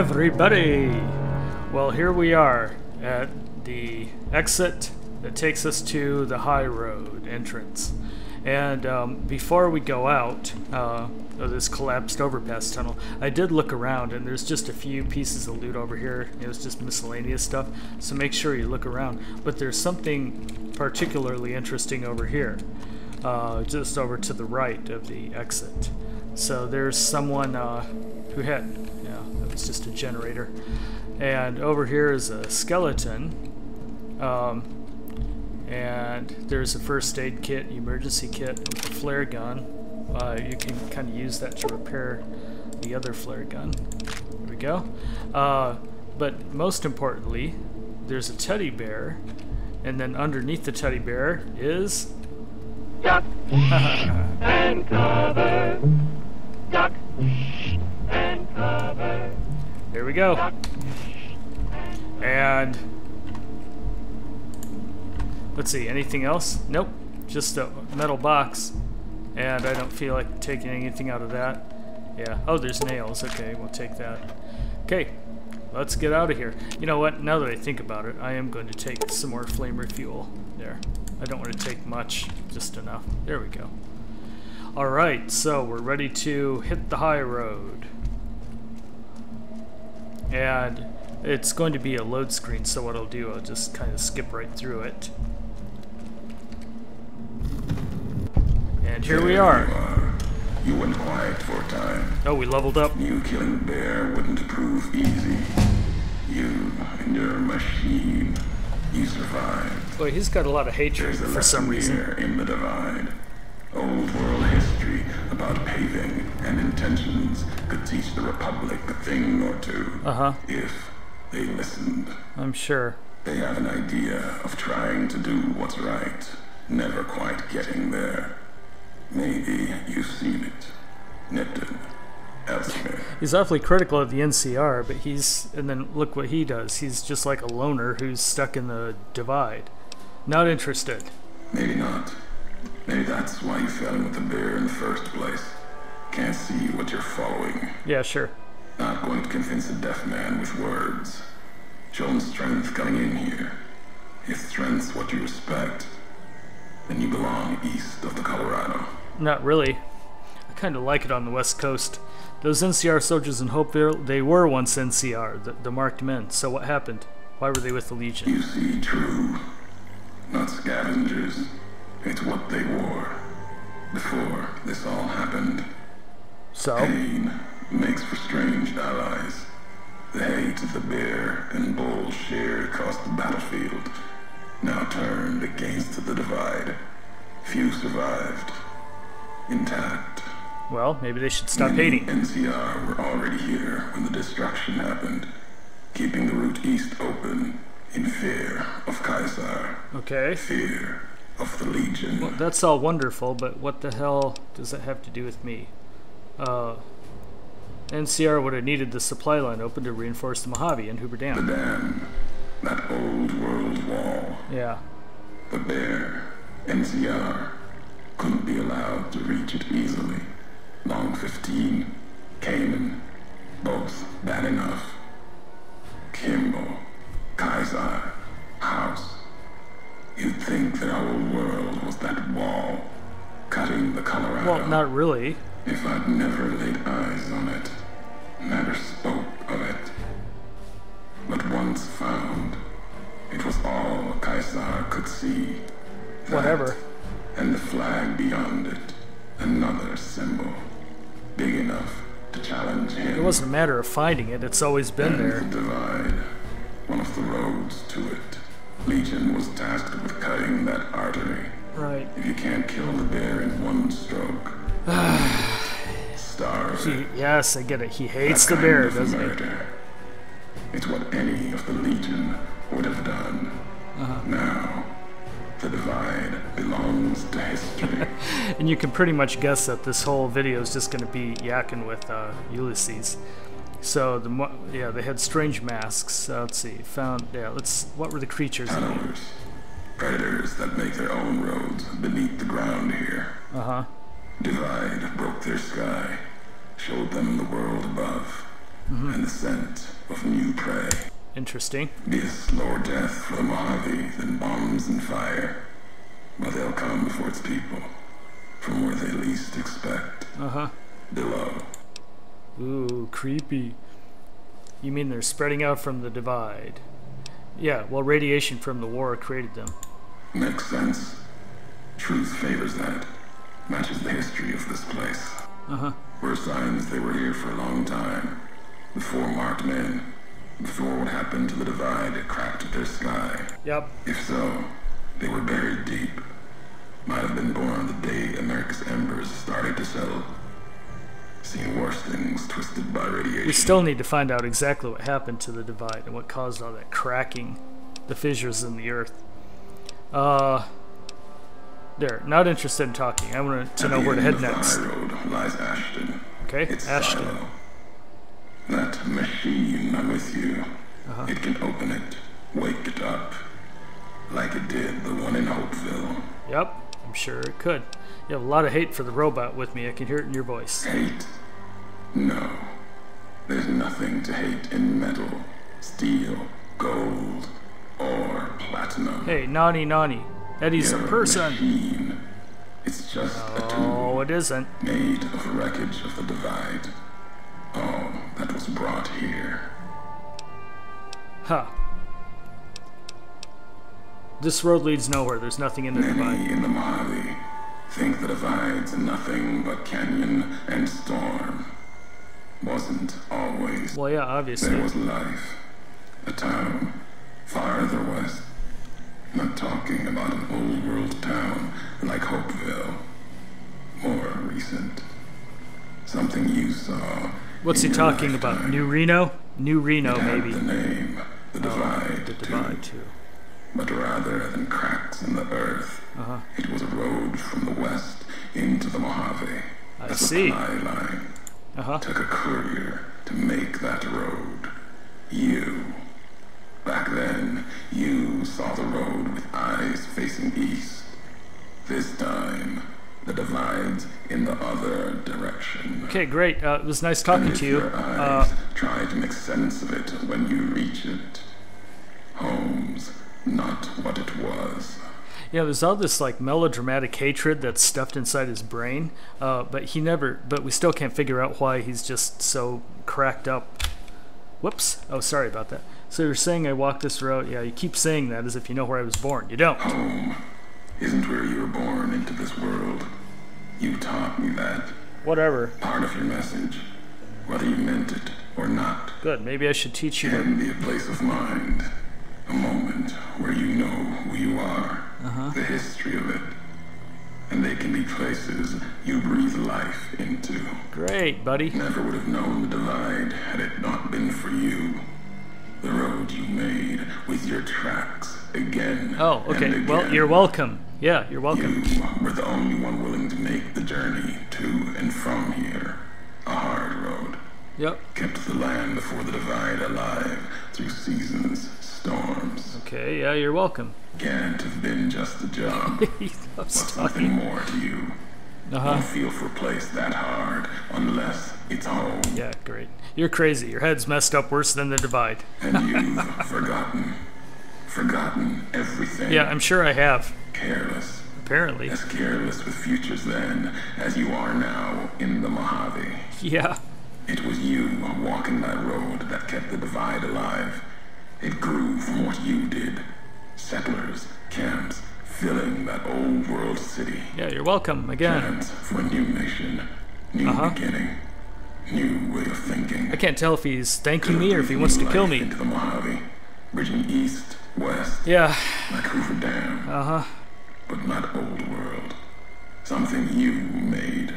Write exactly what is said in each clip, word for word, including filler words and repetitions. everybody! Well, here we are at the exit that takes us to the High Road entrance. And um, before we go out uh, of this collapsed overpass tunnel, I did look around, and there's just a few pieces of loot over here. It was just miscellaneous stuff, so make sure you look around. But there's something particularly interesting over here, uh, just over to the right of the exit. So there's someone uh, who had, yeah, that was just a generator. And over here is a skeleton. Um, And there's a first aid kit, emergency kit, with a flare gun. Uh, you can kind of use that to repair the other flare gun. There we go. Uh, but most importantly, there's a teddy bear, and then underneath the teddy bear is Duck and Cover. Duck and Cover. There we go. And let's see, anything else? Nope, just a metal box, and I don't feel like taking anything out of that. Yeah, oh, there's nails, okay, we'll take that. Okay, let's get out of here. You know what, now that I think about it, I am going to take some more flamer fuel. There, I don't want to take much, just enough. There we go. Alright, so we're ready to hit the high road. And it's going to be a load screen, so what I'll do, I'll just kind of skip right through it. And here, here we are. You, are. You went quiet for a time. Oh, we leveled up. You killing the bear wouldn't prove easy. You and your machine, you survived. Boy, he's got a lot of hatred for some reason. There's a lesson here in the Divide. Old world history about paving and intentions could teach the Republic a thing or two. Uh-huh. If they listened. I'm sure. They have an idea of trying to do what's right, never quite getting there. Maybe you've seen it, Neptune, elsewhere. He's awfully critical of the N C R, but he's, and then look what he does. He's just like a loner who's stuck in the Divide. Not interested. Maybe not. Maybe that's why you fell in with the bear in the first place. Can't see what you're following. Yeah, sure. Not going to convince a deaf man with words. Shown strength coming in here. If strength's what you respect, then you belong east of the Colorado. Not really. I kind of like it on the west coast. Those N C R soldiers in Hopeville, they were once N C R, the, the marked men. So what happened? Why were they with the Legion? You see, true. Not scavengers. It's what they wore before this all happened. So? Pain makes for strange allies. The hate of the bear and bull shared across the battlefield now turned against the Divide. Few survived. Intact. Well, maybe they should stop Many hating. N C R were already here when the destruction happened, keeping the route east open in fear of Caesar. Okay. Fear of the Legion. Well, that's all wonderful, but what the hell does that have to do with me? Uh, N C R would have needed the supply line open to reinforce the Mojave and Hoover Dam. The dam, that old world wall. Yeah. The bear, N C R, couldn't be allowed to reach it easily. Long fifteen, Cayman, both bad enough. Kimbo, Kaiser, House. You'd think that our world was that wall, cutting the Colorado. Well, not really. If I'd never laid eyes on it, never spoke of it. But once found, it was all Caesar could see. That, whatever. And the flag beyond it, another symbol, big enough to challenge him. It wasn't a matter of finding it, it's always been and there. The Divide, one of the roads to it. Legion was tasked with cutting that artery. Right. If you can't kill the bear in one stroke, starve it. Yes, I get it. He hates the bear, doesn't he? It's what any of the Legion would have done. Uh-huh. Now, the Divide belongs to history. And you can pretty much guess that this whole video is just going to be yakking with uh, Ulysses. So the mo yeah they had strange masks. Uh, let's see, found yeah. Let's what were the creatures? Tunnelers, predators that make their own roads beneath the ground here. Uh huh. Divide broke their sky, showed them the world above. mm-hmm. and the scent of new prey. Interesting. Be a slower death for the Mojave than bombs and fire, but they'll come for its people from where they least expect. Uh-huh. Below. Ooh, creepy. You mean they're spreading out from the Divide? Yeah, well, radiation from the war created them. Makes sense. Truth favors that. Matches the history of this place. Uh-huh. Were signs they were here for a long time. Before marked men. Before what happened to the Divide cracked their sky. Yep. If so, they were buried deep. Might have been born the day America's embers started to settle. Seen worse things twisted by radiation. We still need to find out exactly what happened to the Divide and what caused all that cracking, the fissures in the earth. Uh, there. Not interested in talking. I want to know where to head next. At the end of the High Road lies Ashton. Okay, it's Ashton. Silo. That machine I'm with you. Uh-huh. It can open it, wake it up, like it did the one in Hopeville. Yep, I'm sure it could. You have a lot of hate for the robot with me. I can hear it in your voice. Hate? No. There's nothing to hate in metal, steel, gold, or platinum. Hey, Nani Nani. Eddie's You're a person. Machine. It's just no, a tool. No, it isn't. Made of the wreckage of the Divide. All that was brought here. Huh. This road leads nowhere. There's nothing in the Many Divide. Many in the Mojave think the Divide's nothing but canyon and storm. Wasn't always. Well, yeah, obviously. There was life. A town farther west. Not talking about an old world town like Hopeville. More recent. Something you saw. What's he talking about? New Reno? New Reno, maybe. The name, the Divide, the Divide too. But rather than cracks in the earth, uh-huh. it was a road from the west into the Mojave. I a see. Supply line. Uh-huh. Took a courier to make that road. You. Back then, you saw the road with eyes facing east. This time, the Divide's in the other direction. Okay, great. Uh, it was nice talking and if to you. Your eyes uh, try to make sense of it when you reach it. Home's not what it was. Yeah, there's all this like melodramatic hatred that's stuffed inside his brain, uh, but he never. But we still can't figure out why he's just so cracked up. Whoops. Oh, sorry about that. So you're saying I walked this road? Yeah, you keep saying that as if you know where I was born. You don't. Home isn't where you were born into this world. You taught me that. Whatever. Part of your message, whether you meant it or not. Good. Maybe I should teach you. Can be a place of mind. A moment where you know who you are, uh-huh. the history of it, and they can be places you breathe life into. Great, buddy. Never would have known the Divide had it not been for you. The road you made with your tracks again. Oh, okay. And again. Well, you're welcome. Yeah, you're welcome. You were the only one willing to make the journey to and from here. A hard road. Yep. Kept the land before the Divide alive through seasons. Storms. Okay, yeah, you're welcome. Can't have been just a job. What's something more to you? Uh-huh. Don't feel for place that hard unless it's home. Yeah, great. You're crazy. Your head's messed up worse than the Divide. And you've forgotten. Forgotten everything. Yeah, I'm sure I have. Careless. Apparently. As careless with futures then as you are now in the Mojave. Yeah. It was you walking that road that kept the Divide alive. It grew from what you did. Settlers, camps, filling that old world city. Yeah, you're welcome again. Chance for a new mission, new uh-huh. beginning, new way of thinking. I can't tell if he's thanking me or if he wants to kill me. Into the Mojave, bridging east, west. Yeah. Like Hoover Dam. Uh-huh. But not old world. Something you made.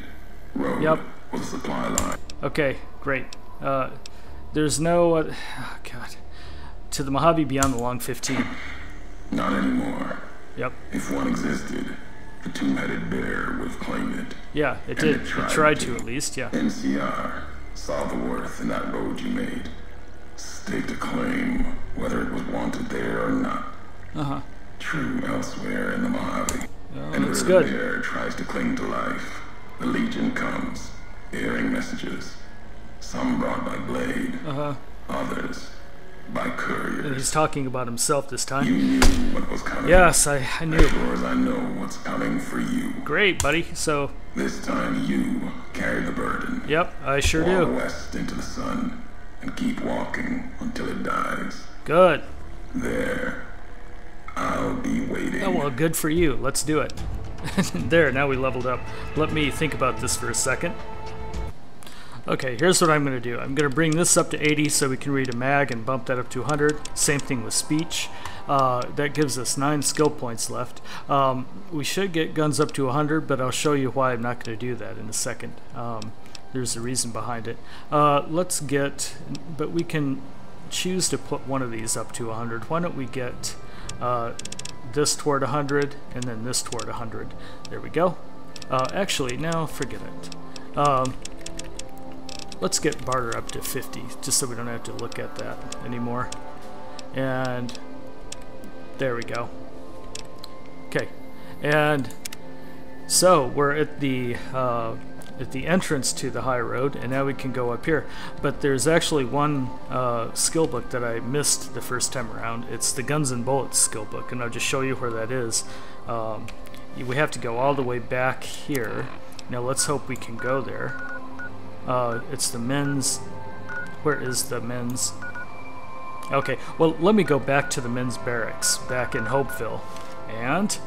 Road yep. was a supply line. Okay, great. Uh, there's no... Uh, oh, God. To the Mojave beyond the Long fifteen. Not anymore. Yep. If one existed, the two-headed bear would have claimed it. Yeah, it and did. It tried, it tried to, to, at least, yeah. N C R saw the worth in that road you made. Staked a claim, whether it was wanted there or not. Uh-huh. True elsewhere in the Mojave. Oh, and that's good. And the bear tries to cling to life. The Legion comes, airing messages. Some brought by blade, uh-huh. others by couriers. And he's talking about himself this time. You knew what was coming. Yes, I, I knew. As sure as I know what's coming for you. Great, buddy. So this time you carry the burden. Yep, I sure do. Walk west into the sun and keep walking until it dies. Good. There. I'll be waiting. Oh, well, good for you. Let's do it. There, now we leveled up. Let me think about this for a second. Okay, here's what I'm going to do. I'm going to bring this up to eighty so we can read a mag and bump that up to one hundred. Same thing with speech. Uh, that gives us nine skill points left. Um, we should get guns up to one hundred, but I'll show you why I'm not going to do that in a second. Um, there's a reason behind it. Uh, let's get... But we can choose to put one of these up to one hundred. Why don't we get... Uh, this toward one hundred, and then this toward one hundred. There we go. Uh, actually, no, forget it. Um, let's get barter up to fifty, just so we don't have to look at that anymore. And there we go. Okay, and so we're at the uh, at the entrance to the high road, and now we can go up here. But there's actually one uh, skill book that I missed the first time around. It's the Guns and Bullets skill book, and I'll just show you where that is. Um, we have to go all the way back here. Now let's hope we can go there. Uh, it's the men's... Where is the men's... Okay, well, let me go back to the men's barracks back in Hopeville. And...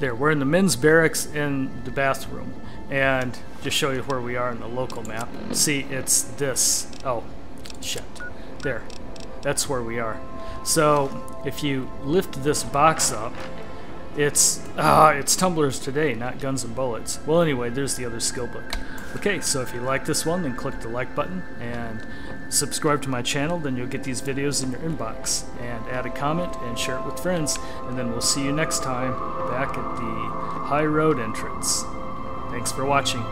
There, we're in the men's barracks in the bathroom, and just show you where we are in the local map. See, it's this. Oh, shit. There. That's where we are. So, if you lift this box up, it's ah, uh, it's Tumblers Today, not Guns and Bullets. Well, anyway, there's the other skill book. Okay, so if you like this one, then click the like button and subscribe to my channel, then you'll get these videos in your inbox, and add a comment and share it with friends, and then we'll see you next time back at the high road entrance. Thanks for watching.